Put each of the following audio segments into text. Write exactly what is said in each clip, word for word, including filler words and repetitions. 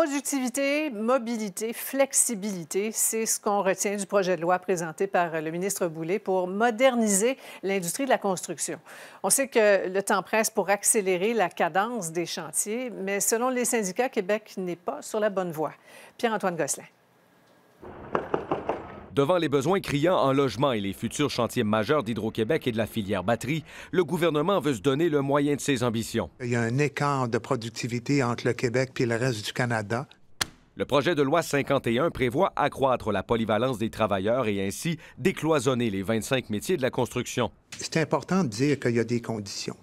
Productivité, mobilité, flexibilité, c'est ce qu'on retient du projet de loi présenté par le ministre Boulay pour moderniser l'industrie de la construction. On sait que le temps presse pour accélérer la cadence des chantiers, mais selon les syndicats, Québec n'est pas sur la bonne voie. Pierre-Antoine Gosselin. Devant les besoins criants en logement et les futurs chantiers majeurs d'Hydro-Québec et de la filière batterie, le gouvernement veut se donner le moyen de ses ambitions. Il y a un écart de productivité entre le Québec et le reste du Canada. Le projet de loi cinquante et un prévoit accroître la polyvalence des travailleurs et ainsi décloisonner les vingt-cinq métiers de la construction. C'est important de dire qu'il y a des conditions.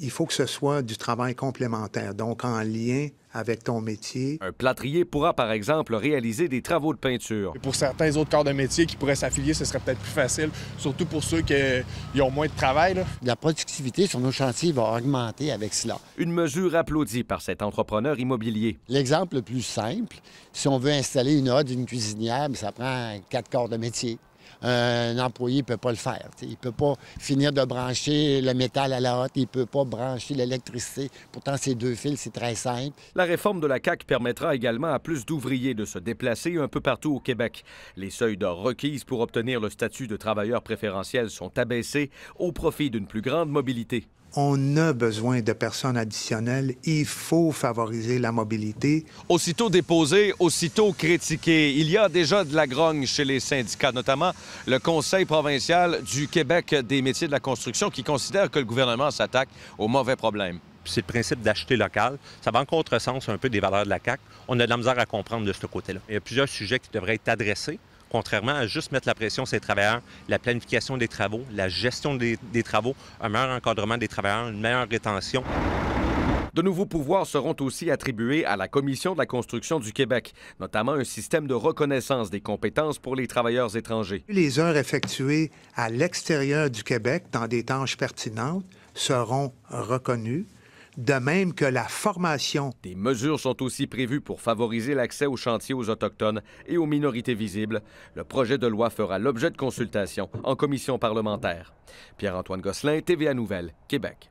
Il faut que ce soit du travail complémentaire, donc en lien avec ton métier. Un plâtrier pourra, par exemple, réaliser des travaux de peinture. Et pour certains autres corps de métier qui pourraient s'affilier, ce serait peut-être plus facile, surtout pour ceux qui ont moins de travail, là. La productivité sur nos chantiers va augmenter avec cela. Une mesure applaudie par cet entrepreneur immobilier. L'exemple le plus simple, si on veut installer une hotte, une cuisinière, ça prend quatre corps de métier. Un employé ne peut pas le faire. T'sais. Il ne peut pas finir de brancher le métal à la hotte, il ne peut pas brancher l'électricité. Pourtant, ces deux fils, c'est très simple. La réforme de la C A Q permettra également à plus d'ouvriers de se déplacer un peu partout au Québec. Les seuils d'heures requises pour obtenir le statut de travailleur préférentiel sont abaissés au profit d'une plus grande mobilité. On a besoin de personnes additionnelles. Il faut favoriser la mobilité. Aussitôt déposé, aussitôt critiqué. Il y a déjà de la grogne chez les syndicats, notamment le Conseil provincial du Québec des métiers de la construction, qui considère que le gouvernement s'attaque aux mauvais problèmes. C'est le principe d'acheter local. Ça va en contresens un peu des valeurs de la C A Q. On a de la misère à comprendre de ce côté-là. Il y a plusieurs sujets qui devraient être adressés. Contrairement à juste mettre la pression sur les travailleurs, la planification des travaux, la gestion des, des travaux, un meilleur encadrement des travailleurs, une meilleure rétention. De nouveaux pouvoirs seront aussi attribués à la Commission de la construction du Québec, notamment un système de reconnaissance des compétences pour les travailleurs étrangers. Les heures effectuées à l'extérieur du Québec dans des tâches pertinentes seront reconnues. De même que la formation. Des mesures sont aussi prévues pour favoriser l'accès aux chantiers aux Autochtones et aux minorités visibles. Le projet de loi fera l'objet de consultations en commission parlementaire. Pierre-Antoine Gosselin, T V A Nouvelles, Québec.